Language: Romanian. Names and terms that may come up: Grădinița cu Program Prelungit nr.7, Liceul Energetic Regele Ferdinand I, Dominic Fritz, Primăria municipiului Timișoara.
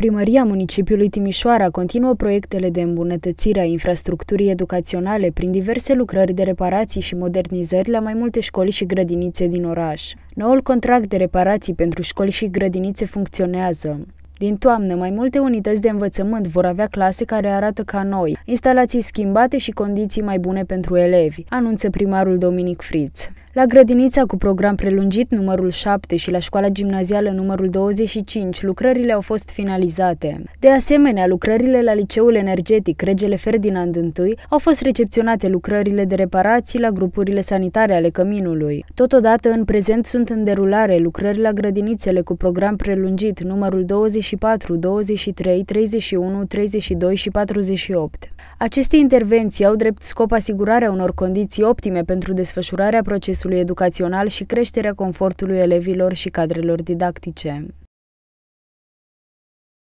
Primăria municipiului Timișoara continuă proiectele de îmbunătățire a infrastructurii educaționale prin diverse lucrări de reparații și modernizări la mai multe școli și grădinițe din oraș. Noul contract de reparații pentru școli și grădinițe funcționează. Din toamnă, mai multe unități de învățământ vor avea clase care arată ca noi, instalații schimbate și condiții mai bune pentru elevi, anunță primarul Dominic Fritz. La grădinița cu program prelungit numărul 7 și la școala gimnazială numărul 25, lucrările au fost finalizate. De asemenea, lucrările la Liceul Energetic Regele Ferdinand I au fost recepționate lucrările de reparații la grupurile sanitare ale căminului. Totodată, în prezent sunt în derulare lucrări la grădinițele cu program prelungit numărul 24, 23, 31, 32 și 48. Aceste intervenții au drept scop asigurarea unor condiții optime pentru desfășurarea procesului educațional și creșterea confortului elevilor și cadrelor didactice.